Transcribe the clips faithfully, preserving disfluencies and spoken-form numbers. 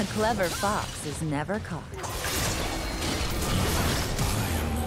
A clever fox is never caught. I am the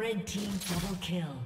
Red team double kill.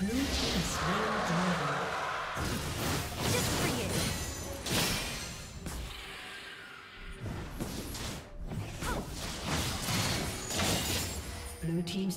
Blue team's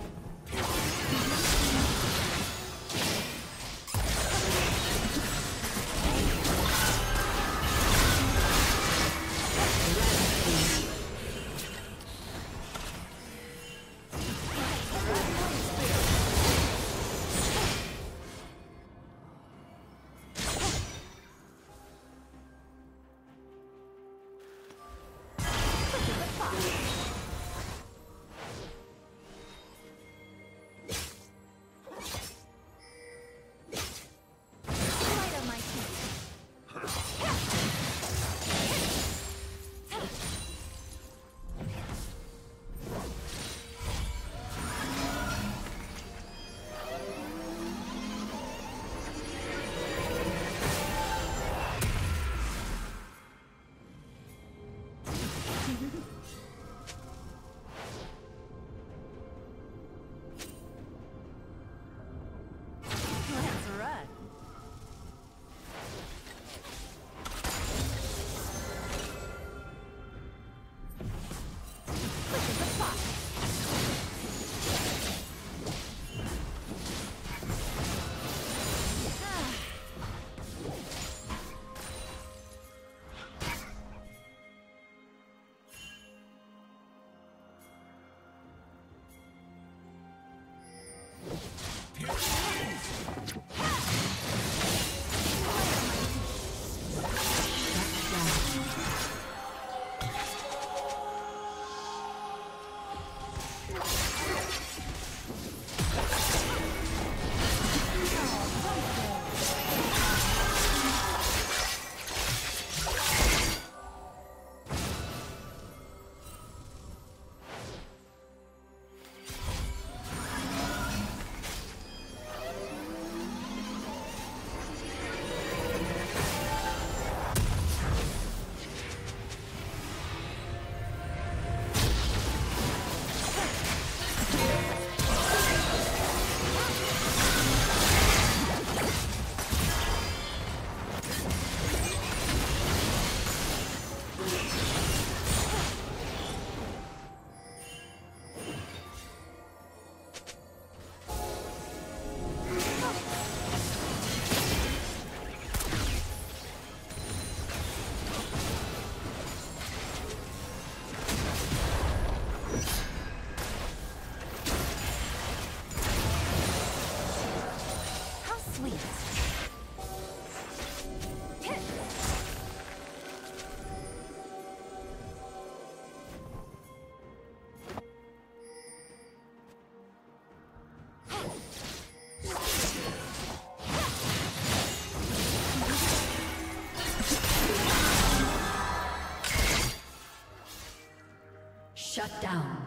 Shut down.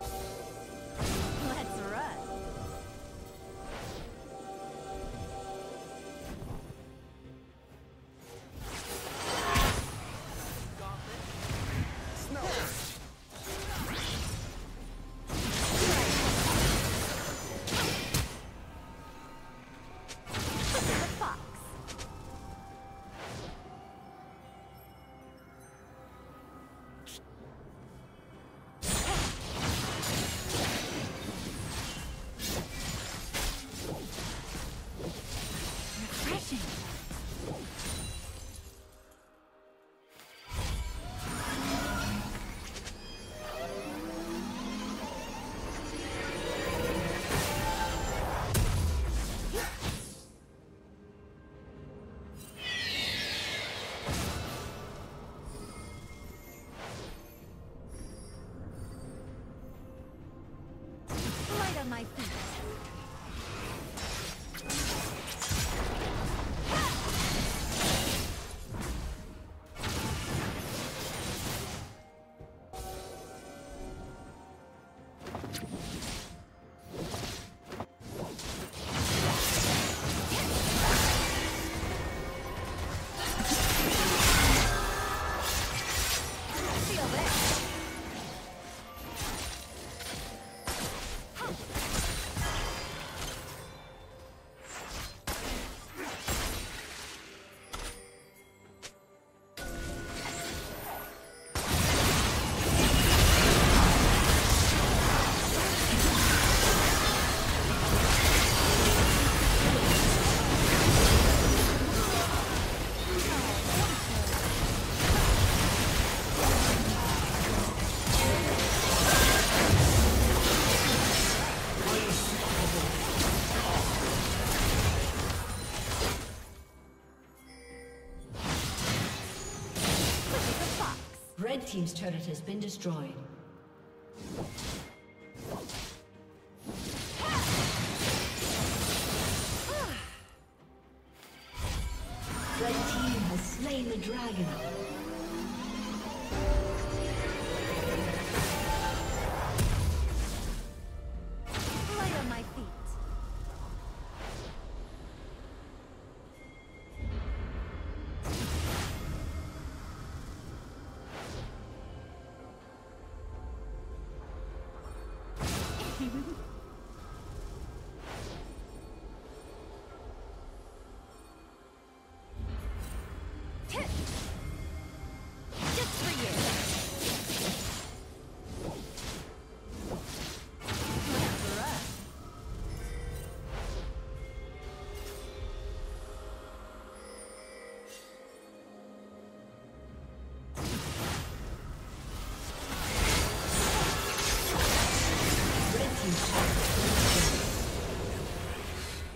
Let's run. Snow. My feet. Red team's turret has been destroyed. Red team has slain the dragon.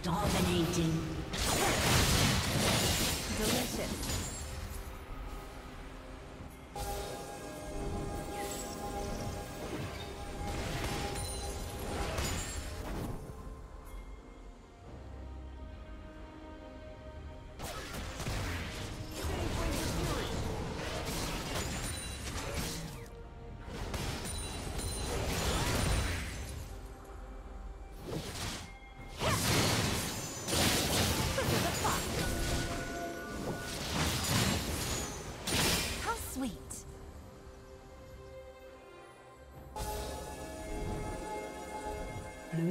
Dominating. Delicious. Blue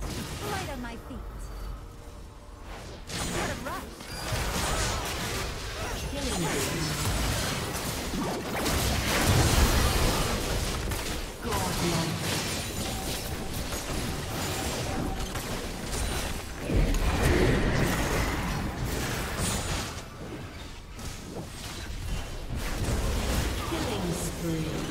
Light on my feet. What a rush! Killing me. God, no. Killing spree.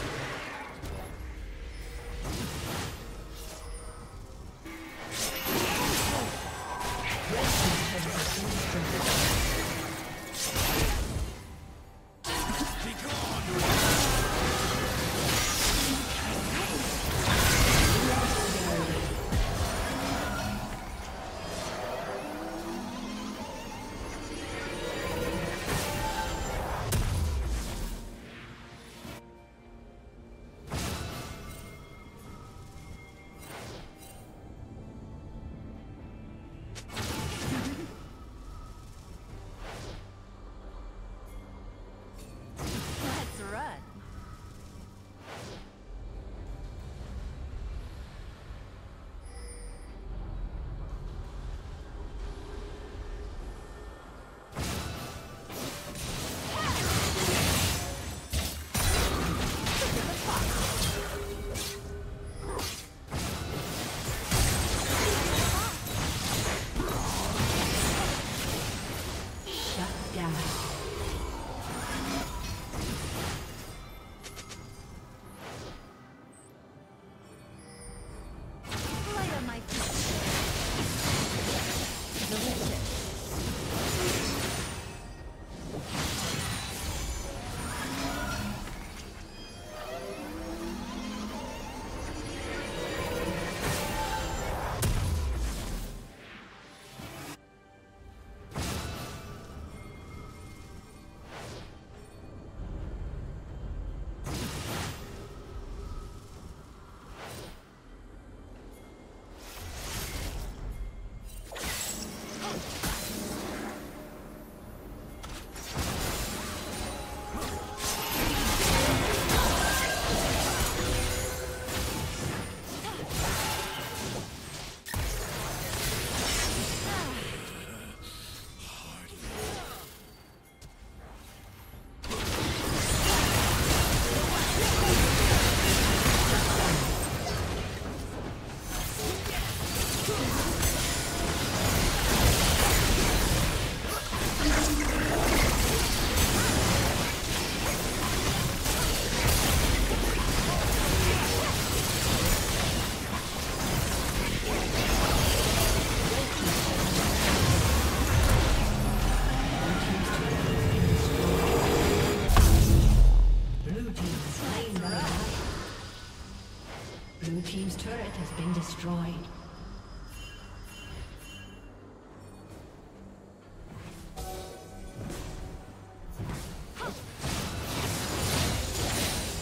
team's turret has been destroyed.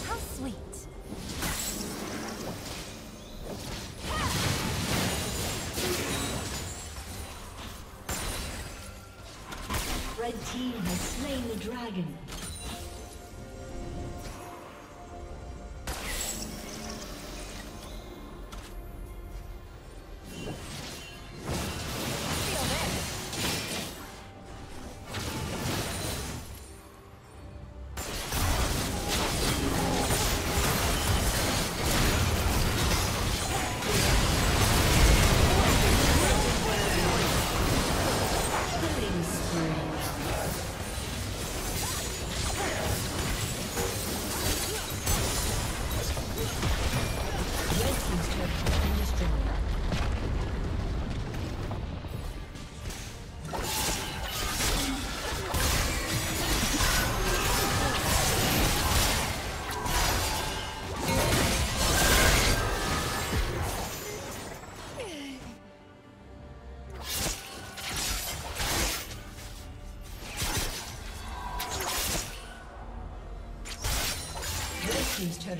How sweet. Red team has slain the dragon. His turret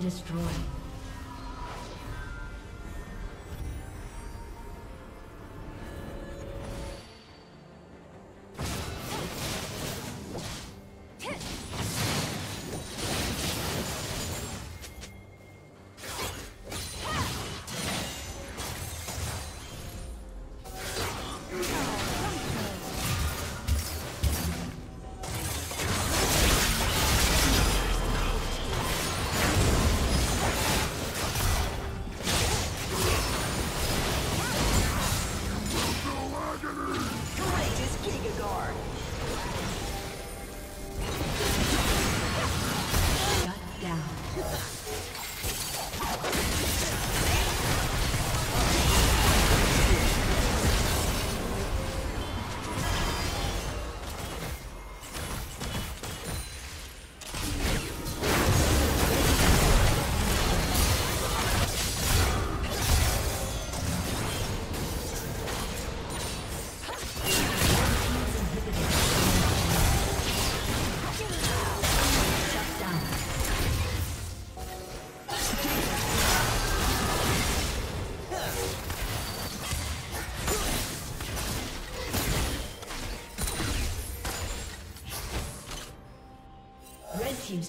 Destroyed. team's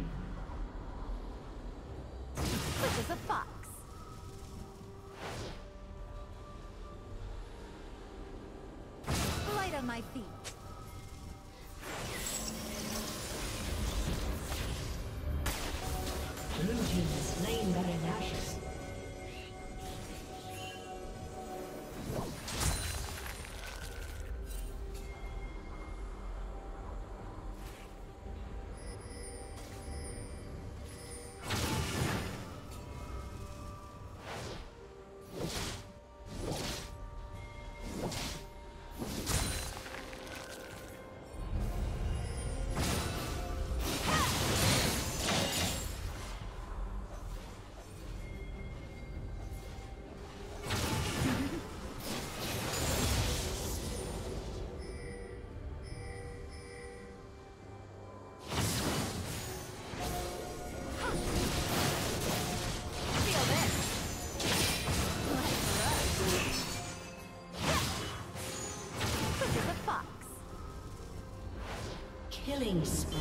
Quick as a fox. Light on my feet. Blue team has slain Baron Nashor. Killing spree.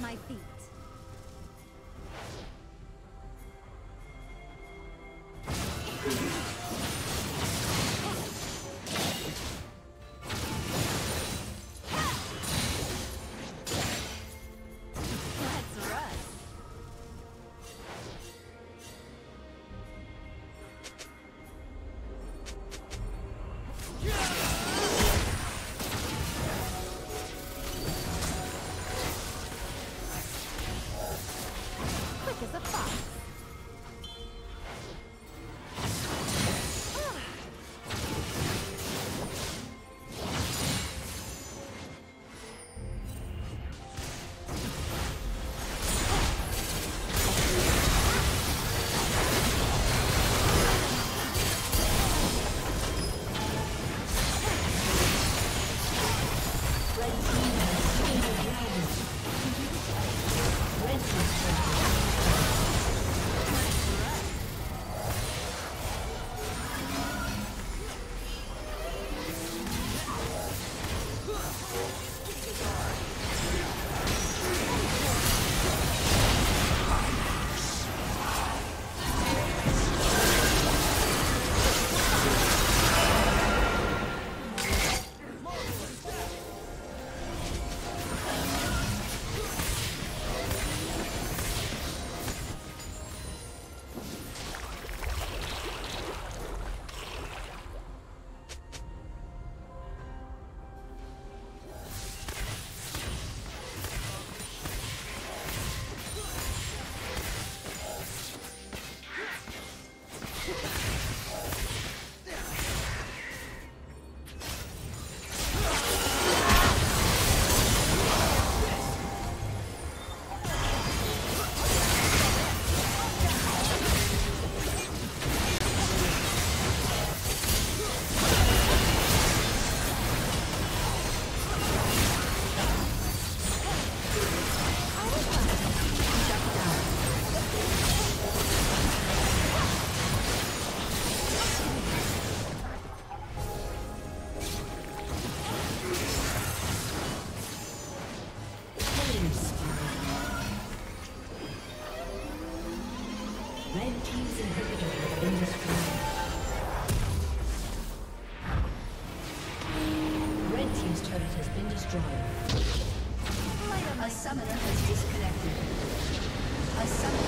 My feet. Let's run. been destroyed. Red team's turret has been destroyed. A summoner has disconnected. A summoner